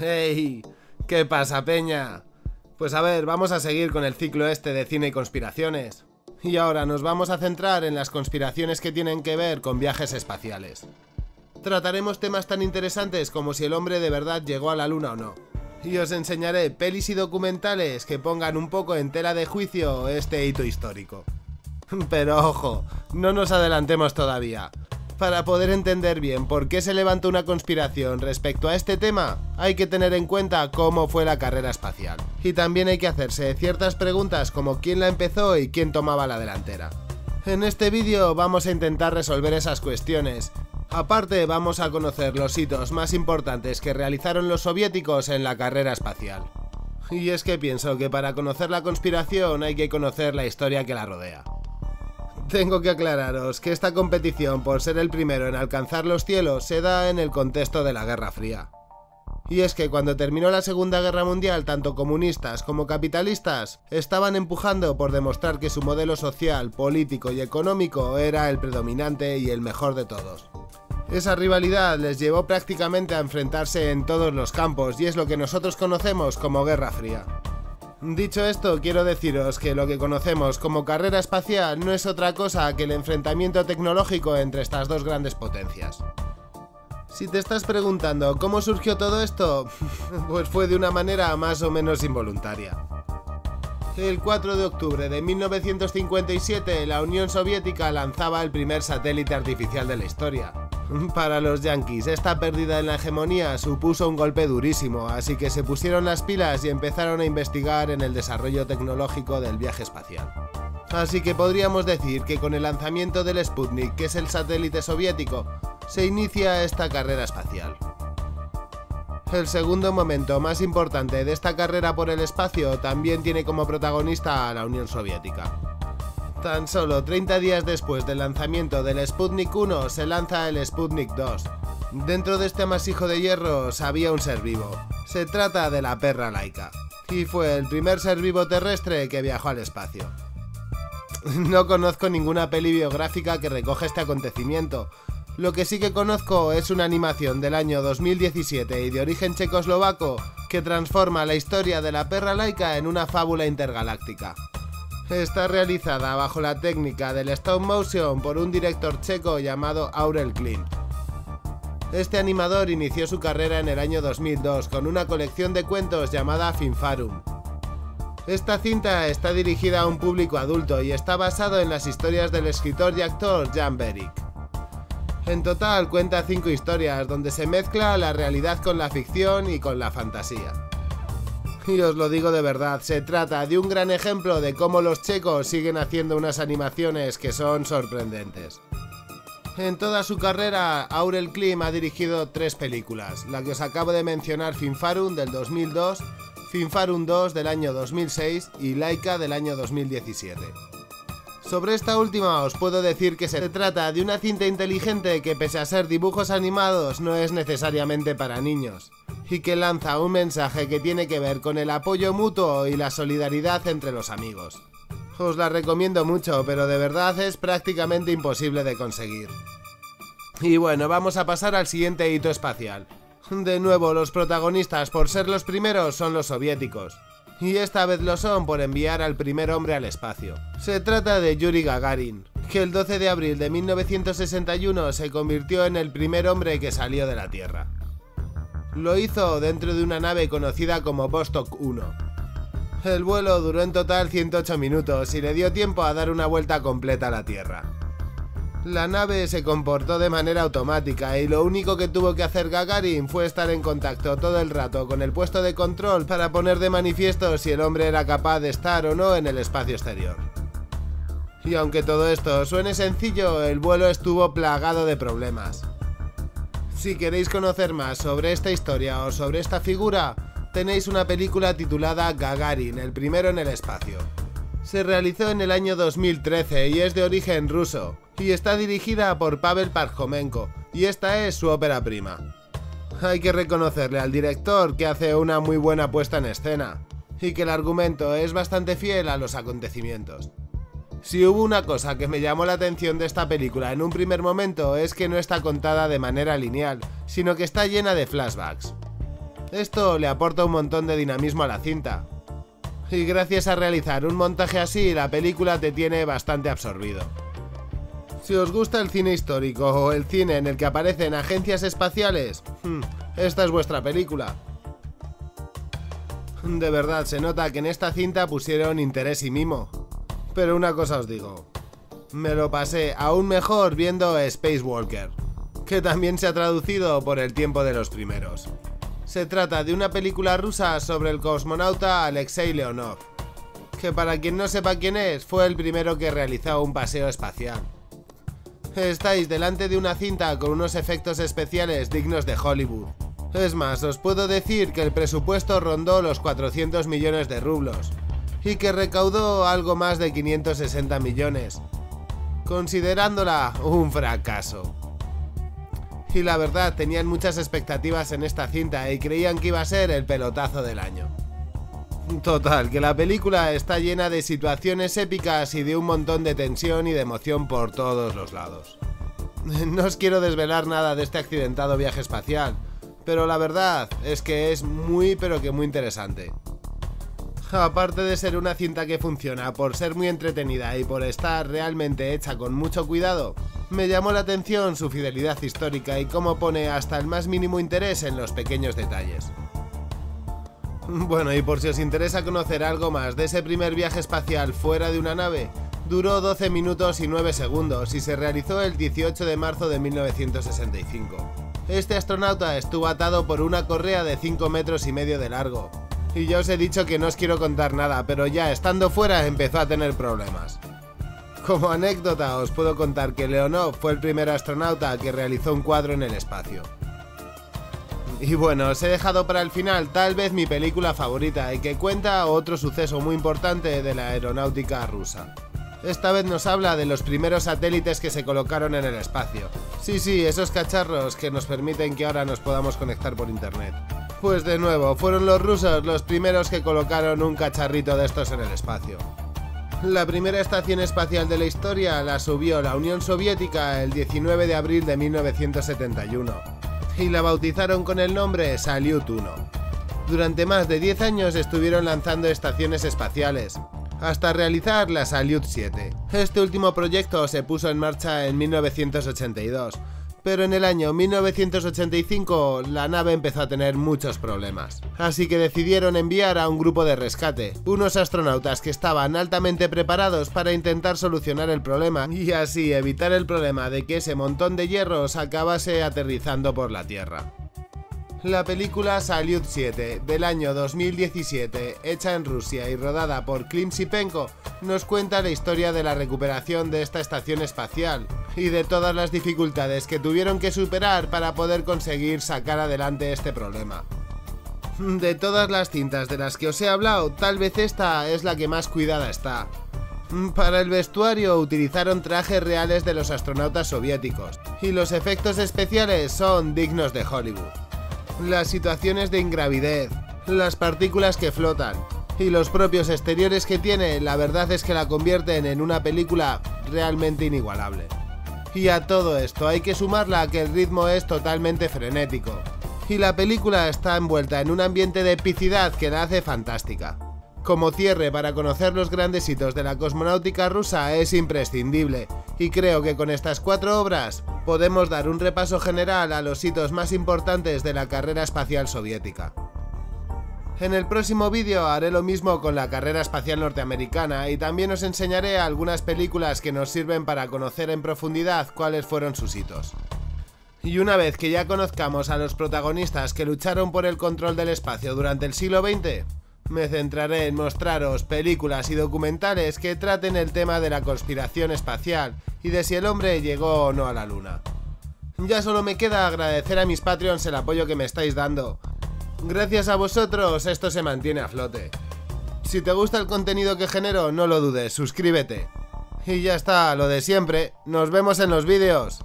¡Hey! ¿Qué pasa, peña? Pues a ver, vamos a seguir con el ciclo este de cine y conspiraciones. Y ahora nos vamos a centrar en las conspiraciones que tienen que ver con viajes espaciales. Trataremos temas tan interesantes como si el hombre de verdad llegó a la luna o no. Y os enseñaré pelis y documentales que pongan un poco en tela de juicio este hito histórico. Pero ojo, no nos adelantemos todavía. Para poder entender bien por qué se levantó una conspiración respecto a este tema, hay que tener en cuenta cómo fue la carrera espacial. Y también hay que hacerse ciertas preguntas como quién la empezó y quién tomaba la delantera. En este vídeo vamos a intentar resolver esas cuestiones. Aparte, vamos a conocer los hitos más importantes que realizaron los soviéticos en la carrera espacial. Y es que pienso que para conocer la conspiración hay que conocer la historia que la rodea. Tengo que aclararos que esta competición por ser el primero en alcanzar los cielos se da en el contexto de la Guerra Fría. Y es que cuando terminó la Segunda Guerra Mundial, tanto comunistas como capitalistas estaban empujando por demostrar que su modelo social, político y económico era el predominante y el mejor de todos. Esa rivalidad les llevó prácticamente a enfrentarse en todos los campos y es lo que nosotros conocemos como Guerra Fría. Dicho esto, quiero deciros que lo que conocemos como carrera espacial no es otra cosa que el enfrentamiento tecnológico entre estas dos grandes potencias. Si te estás preguntando cómo surgió todo esto, pues fue de una manera más o menos involuntaria. El 4 de octubre de 1957, la Unión Soviética lanzaba el primer satélite artificial de la historia. Para los yanquis, esta pérdida en la hegemonía supuso un golpe durísimo, así que se pusieron las pilas y empezaron a investigar en el desarrollo tecnológico del viaje espacial. Así que podríamos decir que con el lanzamiento del Sputnik, que es el satélite soviético, se inicia esta carrera espacial. El segundo momento más importante de esta carrera por el espacio también tiene como protagonista a la Unión Soviética. Tan solo 30 días después del lanzamiento del Sputnik 1 se lanza el Sputnik 2. Dentro de este amasijo de hierros había un ser vivo. Se trata de la perra Laika. Y fue el primer ser vivo terrestre que viajó al espacio. No conozco ninguna peli biográfica que recoja este acontecimiento. Lo que sí que conozco es una animación del año 2017 y de origen checoslovaco que transforma la historia de la perra Laika en una fábula intergaláctica. Está realizada bajo la técnica del stop motion por un director checo llamado Aurel Klimt. Este animador inició su carrera en el año 2002 con una colección de cuentos llamada Fimfárum. Esta cinta está dirigida a un público adulto y está basado en las historias del escritor y actor Jan Beric. En total cuenta 5 historias donde se mezcla la realidad con la ficción y con la fantasía. Y os lo digo de verdad, se trata de un gran ejemplo de cómo los checos siguen haciendo unas animaciones que son sorprendentes. En toda su carrera, Aurel Klimt ha dirigido 3 películas, la que os acabo de mencionar, Fimfárum del 2002, Fimfárum 2 del año 2006 y Laika del año 2017. Sobre esta última os puedo decir que se trata de una cinta inteligente que pese a ser dibujos animados no es necesariamente para niños. Y que lanza un mensaje que tiene que ver con el apoyo mutuo y la solidaridad entre los amigos. Os la recomiendo mucho, pero de verdad es prácticamente imposible de conseguir. Y bueno, vamos a pasar al siguiente hito espacial. De nuevo, los protagonistas por ser los primeros son los soviéticos. Y esta vez lo son por enviar al primer hombre al espacio. Se trata de Yuri Gagarin, que el 12 de abril de 1961 se convirtió en el primer hombre que salió de la Tierra. Lo hizo dentro de una nave conocida como Vostok 1. El vuelo duró en total 108 minutos y le dio tiempo a dar una vuelta completa a la Tierra. La nave se comportó de manera automática y lo único que tuvo que hacer Gagarin fue estar en contacto todo el rato con el puesto de control para poner de manifiesto si el hombre era capaz de estar o no en el espacio exterior. Y aunque todo esto suene sencillo, el vuelo estuvo plagado de problemas. Si queréis conocer más sobre esta historia o sobre esta figura, tenéis una película titulada Gagarin, el primero en el espacio. Se realizó en el año 2013 y es de origen ruso, y está dirigida por Pavel Parjomenko, y esta es su ópera prima. Hay que reconocerle al director que hace una muy buena puesta en escena, y que el argumento es bastante fiel a los acontecimientos. Si hubo una cosa que me llamó la atención de esta película en un primer momento es que no está contada de manera lineal, sino que está llena de flashbacks. Esto le aporta un montón de dinamismo a la cinta. Y gracias a realizar un montaje así, la película te tiene bastante absorbido. Si os gusta el cine histórico o el cine en el que aparecen agencias espaciales, esta es vuestra película. De verdad, se nota que en esta cinta pusieron interés y mimo. Pero una cosa os digo, me lo pasé aún mejor viendo Space Walker, que también se ha traducido por El tiempo de los primeros. Se trata de una película rusa sobre el cosmonauta Alexei Leonov, que para quien no sepa quién es, fue el primero que realizó un paseo espacial. Estáis delante de una cinta con unos efectos especiales dignos de Hollywood. Es más, os puedo decir que el presupuesto rondó los 400 millones de rublos, y que recaudó algo más de 560 millones, considerándola un fracaso. Y la verdad, tenían muchas expectativas en esta cinta y creían que iba a ser el pelotazo del año. Total, que la película está llena de situaciones épicas y de un montón de tensión y de emoción por todos los lados. No os quiero desvelar nada de este accidentado viaje espacial, pero la verdad es que es muy pero que muy interesante. Aparte de ser una cinta que funciona por ser muy entretenida y por estar realmente hecha con mucho cuidado, me llamó la atención su fidelidad histórica y cómo pone hasta el más mínimo interés en los pequeños detalles. Bueno, y por si os interesa conocer algo más de ese primer viaje espacial fuera de una nave, duró 12 minutos y 9 segundos y se realizó el 18 de marzo de 1965. Este astronauta estuvo atado por una correa de 5 metros y medio de largo. Y ya os he dicho que no os quiero contar nada, pero ya estando fuera empezó a tener problemas. Como anécdota os puedo contar que Leonov fue el primer astronauta que realizó un cuadro en el espacio. Y bueno, os he dejado para el final tal vez mi película favorita y que cuenta otro suceso muy importante de la aeronáutica rusa. Esta vez nos habla de los primeros satélites que se colocaron en el espacio. Sí, esos cacharros que nos permiten que ahora nos podamos conectar por internet. Pues de nuevo, fueron los rusos los primeros que colocaron un cacharrito de estos en el espacio. La primera estación espacial de la historia la subió la Unión Soviética el 19 de abril de 1971 y la bautizaron con el nombre Salyut-1. Durante más de 10 años estuvieron lanzando estaciones espaciales, hasta realizar la Salyut-7. Este último proyecto se puso en marcha en 1982. Pero en el año 1985 la nave empezó a tener muchos problemas, así que decidieron enviar a un grupo de rescate, unos astronautas que estaban altamente preparados para intentar solucionar el problema y así evitar el problema de que ese montón de hierros acabase aterrizando por la Tierra. La película Salyut-7 del año 2017, hecha en Rusia y rodada por Klim Shipenko, nos cuenta la historia de la recuperación de esta estación espacial y de todas las dificultades que tuvieron que superar para poder conseguir sacar adelante este problema. De todas las cintas de las que os he hablado, tal vez esta es la que más cuidada está. Para el vestuario utilizaron trajes reales de los astronautas soviéticos y los efectos especiales son dignos de Hollywood. Las situaciones de ingravidez, las partículas que flotan y los propios exteriores que tiene, la verdad es que la convierten en una película realmente inigualable. Y a todo esto hay que sumarla a que el ritmo es totalmente frenético y la película está envuelta en un ambiente de epicidad que la hace fantástica. Como cierre para conocer los grandes hitos de la cosmonáutica rusa es imprescindible y creo que con estas 4 obras podemos dar un repaso general a los hitos más importantes de la carrera espacial soviética. En el próximo vídeo haré lo mismo con la carrera espacial norteamericana y también os enseñaré algunas películas que nos sirven para conocer en profundidad cuáles fueron sus hitos. Y una vez que ya conozcamos a los protagonistas que lucharon por el control del espacio durante el siglo XX, me centraré en mostraros películas y documentales que traten el tema de la conspiración espacial y de si el hombre llegó o no a la luna. Ya solo me queda agradecer a mis Patreons el apoyo que me estáis dando. Gracias a vosotros esto se mantiene a flote. Si te gusta el contenido que genero, no lo dudes, suscríbete. Y ya está, lo de siempre, nos vemos en los vídeos.